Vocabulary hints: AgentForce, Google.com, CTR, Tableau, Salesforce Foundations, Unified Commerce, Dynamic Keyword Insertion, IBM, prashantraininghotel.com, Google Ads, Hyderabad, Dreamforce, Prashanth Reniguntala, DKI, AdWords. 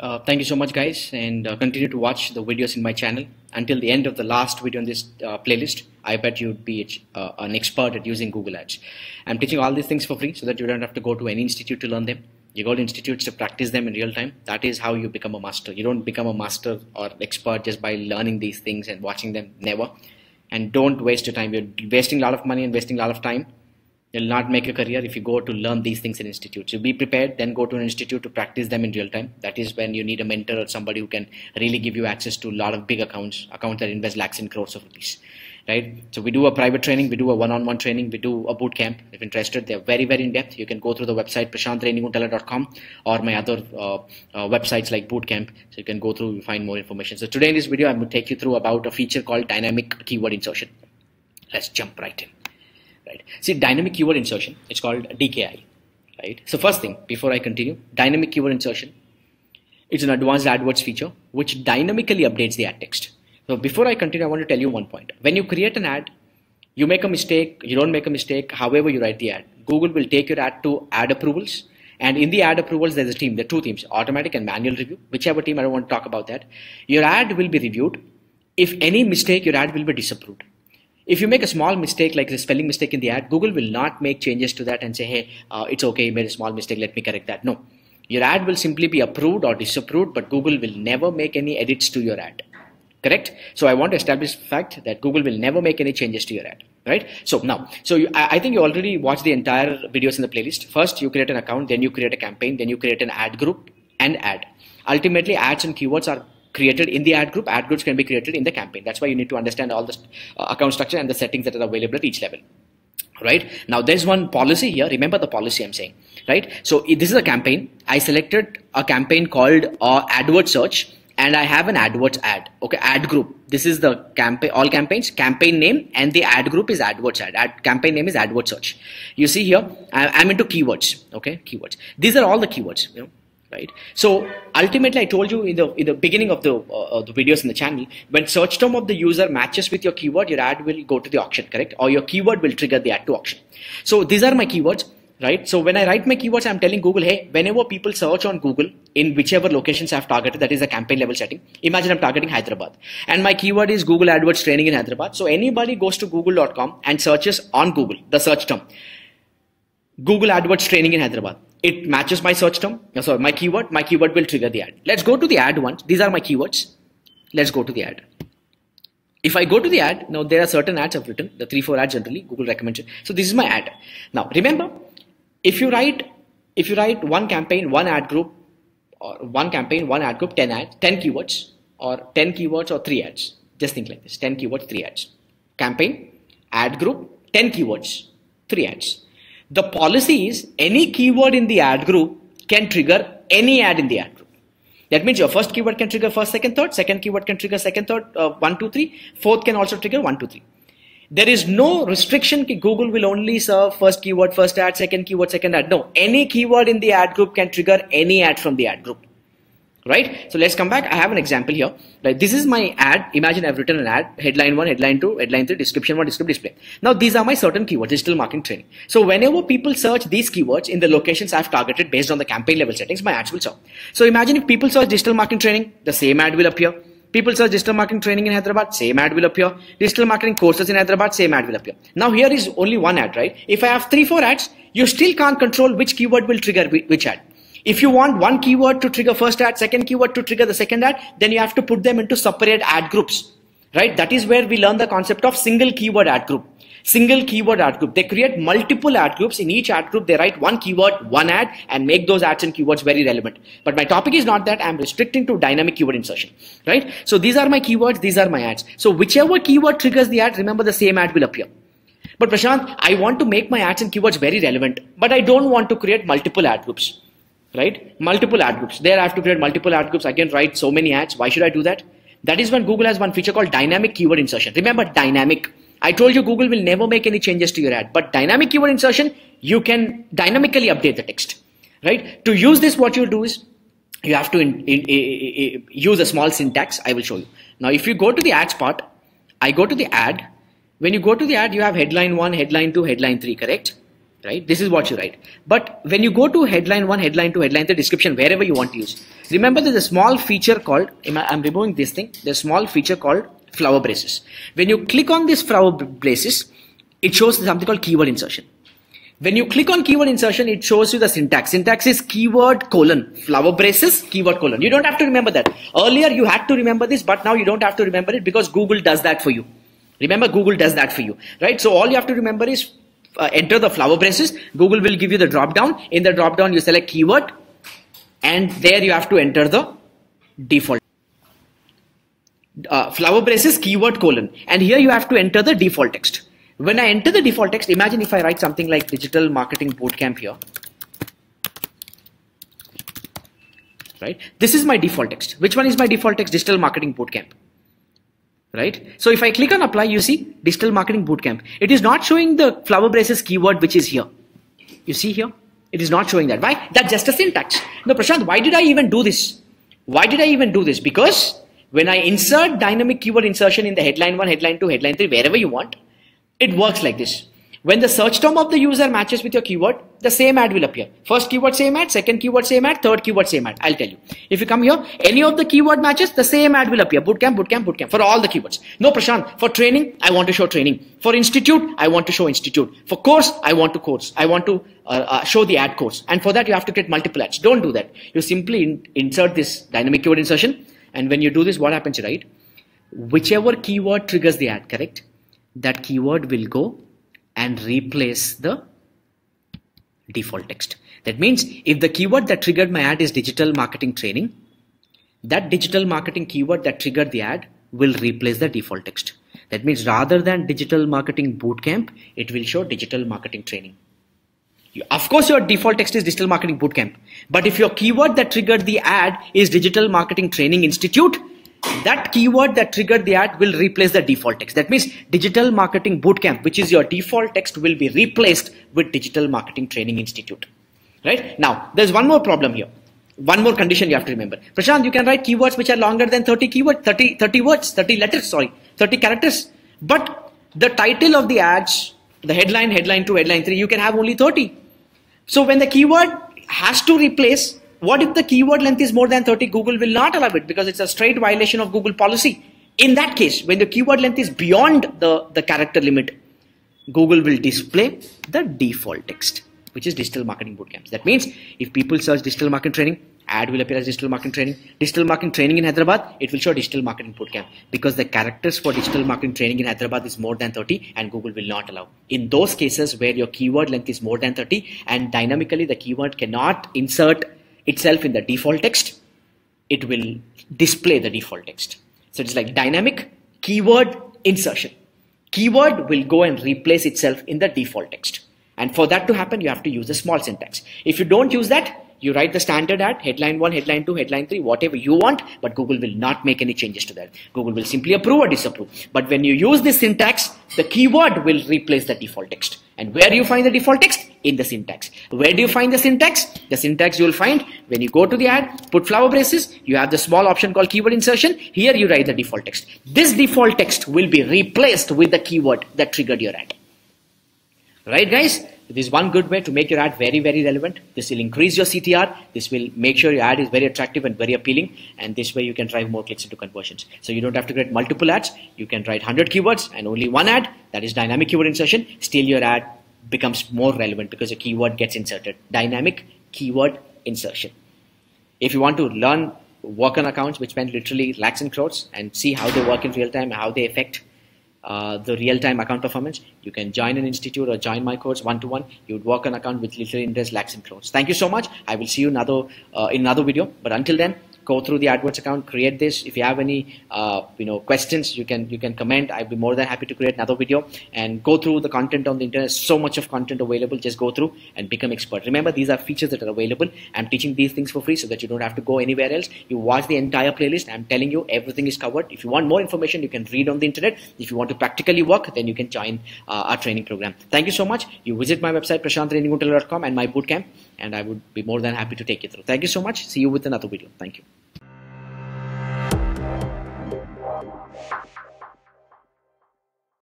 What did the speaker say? Thank you so much, guys, and continue to watch the videos in my channel until the end of the last video in this playlist. I bet you'd be an expert at using Google Ads. I'm teaching all these things for free so that you don't have to go to any institute to learn them. You go to institutes to practice them in real time. That is how you become a master. You don't become a master or expert just by learning these things and watching them. Never. And don't waste your time. You're wasting a lot of money and wasting a lot of time. You'll not make a career if you go to learn these things in institutes. So be prepared, then go to an institute to practice them in real time. That is when you need a mentor or somebody who can really give you access to a lot of big accounts that invest lakhs and crores of rupees, right? So we do a private training, we do a one-on-one training, we do a boot camp. If interested, they're very, very in-depth. You can go through the website prashantraininghotel.com or my other websites like boot camp. So you can go through, you find more information. So today in this video, I'm going to take you through about a feature called Dynamic Keyword Insertion. Let's jump right in. Right. See, dynamic keyword insertion, it's called DKI, right? So first thing, before I continue, dynamic keyword insertion, it's an advanced AdWords feature which dynamically updates the ad text. So before I continue, I want to tell you one point. When you create an ad, you make a mistake, you don't make a mistake, however you write the ad, Google will take your ad to ad approvals, and in the ad approvals there's a team, there are two teams, automatic and manual review, whichever team, I don't want to talk about that. Your ad will be reviewed. If any mistake, your ad will be disapproved. If you make a small mistake like the spelling mistake in the ad, Google will not make changes to that and say, hey, it's okay, you made a small mistake, let me correct that. No, your ad will simply be approved or disapproved, but Google will never make any edits to your ad, correct? So I want to establish the fact that Google will never make any changes to your ad, right? So now, I think you already watched the entire videos in the playlist. First, you create an account, then you create a campaign, then you create an ad group and ad. Ultimately, ads and keywords are created in the ad group. Ad groups can be created in the campaign. That's why you need to understand all the account structure and the settings that are available at each level, right? Now there's one policy here. Remember the policy I'm saying, right? So this is a campaign. I selected a campaign called AdWords search, and I have an AdWords ad. Okay, ad group. This is the campaign, all campaigns, campaign name, and the ad group is AdWords ad. Campaign name is AdWords search. You see here, I'm into keywords. Okay, keywords. These are all the keywords, you know. Right. So ultimately, I told you in the beginning of the videos in the channel, when search term of the user matches with your keyword, your ad will go to the auction, correct? Or your keyword will trigger the ad to auction. So these are my keywords, right? So when I write my keywords, I'm telling Google, hey, whenever people search on Google in whichever locations I've targeted, that is a campaign level setting. Imagine I'm targeting Hyderabad and my keyword is Google AdWords training in Hyderabad. So anybody goes to Google.com and searches on Google, the search term, Google AdWords training in Hyderabad. It matches my search term, sorry, my keyword will trigger the ad. Let's go to the ad once. These are my keywords. Let's go to the ad. If I go to the ad, now there are certain ads I've written, the 3-4 ads generally, Google recommends it. So this is my ad. Now remember, if you write one campaign, one ad group, or one campaign, one ad group, 10 ads, 10 keywords, or 10 keywords or 3 ads. Just think like this, 10 keywords, 3 ads. Campaign, ad group, 10 keywords, 3 ads. The policy is any keyword in the ad group can trigger any ad in the ad group. That means your first keyword can trigger first, second, third. Second keyword can trigger second, third, 1, 2, 3. Fourth can also trigger 1, 2, 3. There is no restriction. Google will only serve first keyword, first ad, second keyword, second ad. No, any keyword in the ad group can trigger any ad from the ad group. Right? So let's come back. I have an example here. Right? This is my ad. Imagine I've written an ad, headline 1, headline 2, headline 3, description 1, description display. Now these are my certain keywords, digital marketing training. So whenever people search these keywords in the locations I've targeted based on the campaign level settings, my ads will show. So imagine if people search digital marketing training, the same ad will appear. People search digital marketing training in Hyderabad, same ad will appear. Digital marketing courses in Hyderabad, same ad will appear. Now here is only one ad, right? If I have 3-4 ads, you still can't control which keyword will trigger which ad. If you want one keyword to trigger first ad, second keyword to trigger the second ad, then you have to put them into separate ad groups, right? That is where we learn the concept of single keyword ad group. Single keyword ad group. They create multiple ad groups. In each ad group, they write one keyword, one ad, and make those ads and keywords very relevant. But my topic is not that. I'm restricting to dynamic keyword insertion, right? So these are my keywords. These are my ads. So whichever keyword triggers the ad, remember the same ad will appear. But Prashant, I want to make my ads and keywords very relevant, but I don't want to create multiple ad groups. Right? Multiple ad groups. There I have to create multiple ad groups. I can write so many ads. Why should I do that? That is when Google has one feature called dynamic keyword insertion. Remember, dynamic. I told you Google will never make any changes to your ad. But dynamic keyword insertion, you can dynamically update the text. Right? To use this, what you do is you have to use a small syntax. I will show you. Now, if you go to the ads part, I go to the ad. When you go to the ad, you have headline 1, headline 2, headline 3, correct? right? This is what you write. But when you go to headline 1, headline 2, headline 3, description, wherever you want to use, remember there's a small feature called, I'm removing this thing, there's a small feature called flower braces. When you click on this flower braces, it shows something called keyword insertion. When you click on keyword insertion, it shows you the syntax. Syntax is keyword colon, flower braces, keyword colon. You don't have to remember that. Earlier you had to remember this, but now you don't have to remember it because Google does that for you. Remember, Google does that for you, right? So all you have to remember is enter the flower braces. Google will give you the drop down. In the drop down, you select keyword, and there you have to enter the default flower braces, keyword colon, and here you have to enter the default text. When I enter the default text, imagine if I write something like digital marketing bootcamp here, right? This is my default text. Which one is my default text? Digital marketing bootcamp, right? So if I click on apply, you see digital marketing bootcamp. It is not showing the flower braces keyword, which is here. You see here, it is not showing that. Why? That's just a syntax. Now, Prashant, why did I even do this? Why did I even do this? Because when I insert dynamic keyword insertion in the headline 1, headline 2, headline 3, wherever you want, it works like this. When the search term of the user matches with your keyword, the same ad will appear. First keyword, same ad. Second keyword, same ad. Third keyword, same ad. I'll tell you. If you come here, any of the keyword matches, the same ad will appear. Bootcamp, bootcamp, bootcamp for all the keywords. No, Prashant, for training, I want to show training. For institute, I want to show institute. For course, I want to course. I want to show the ad course. And for that, you have to get multiple ads. Don't do that. You simply insert this dynamic keyword insertion. And when you do this, what happens, right? Whichever keyword triggers the ad, correct? That keyword will go and replace the default text. That means if the keyword that triggered my ad is digital marketing training, that digital marketing keyword that triggered the ad will replace the default text. That means rather than digital marketing bootcamp, it will show digital marketing training. Of course, your default text is digital marketing bootcamp. But if your keyword that triggered the ad is digital marketing training institute, that keyword that triggered the ad will replace the default text. That means digital marketing bootcamp, which is your default text, will be replaced with digital marketing training institute, right? Now, there's one more problem here. One more condition you have to remember. Prashant, you can write keywords which are longer than 30 characters, but the title of the ads, the headline, headline 2, headline 3, you can have only 30. So when the keyword has to replace, what if the keyword length is more than 30? Google will not allow it because it's a straight violation of Google policy. In that case, when the keyword length is beyond the character limit, Google will display the default text, which is digital marketing bootcamps. That means if people search digital marketing training, ad will appear as digital marketing training. Digital marketing training in Hyderabad, it will show digital marketing bootcamp because the characters for digital marketing training in Hyderabad is more than 30 and Google will not allow. In those cases where your keyword length is more than 30 and dynamically the keyword cannot insert itself in the default text, it will display the default text. So it's like dynamic keyword insertion. Keyword will go and replace itself in the default text. And for that to happen, you have to use a small syntax. If you don't use that, you write the standard ad, headline 1, headline 2, headline 3, whatever you want, but Google will not make any changes to that. Google will simply approve or disapprove. But when you use this syntax, the keyword will replace the default text. And where do you find the default text? In the syntax. Where do you find the syntax? The syntax you will find when you go to the ad, put flower braces, you have the small option called keyword insertion. Here you write the default text. This default text will be replaced with the keyword that triggered your ad. Right, guys? This is one good way to make your ad very, very relevant. This will increase your CTR. This will make sure your ad is very attractive and very appealing. And this way you can drive more clicks into conversions. So you don't have to write multiple ads. You can write 100 keywords and only one ad. That is dynamic keyword insertion. Still your ad becomes more relevant because a keyword gets inserted. Dynamic keyword insertion. If you want to learn, work on accounts which spend literally lakhs and crores and see how they work in real time, how they affect the real-time account performance, you can join an institute or join my course one-to-one. You would work on account with literally interest, lakhs and crores. Thank you so much. I will see you in another video. But until then, go through the AdWords account, create this. If you have any questions, you can comment. I'd be more than happy to create another video and go through the content on the internet. So much of content available. Just go through and become expert. Remember, these are features that are available. I'm teaching these things for free so that you don't have to go anywhere else. You watch the entire playlist. I'm telling you, everything is covered. If you want more information, you can read on the internet. If you want to practically work, then you can join our training program. Thank you so much. You visit my website, prashantraininghotel.com, and my bootcamp, and I would be more than happy to take you through. Thank you so much. See you with another video. Thank you.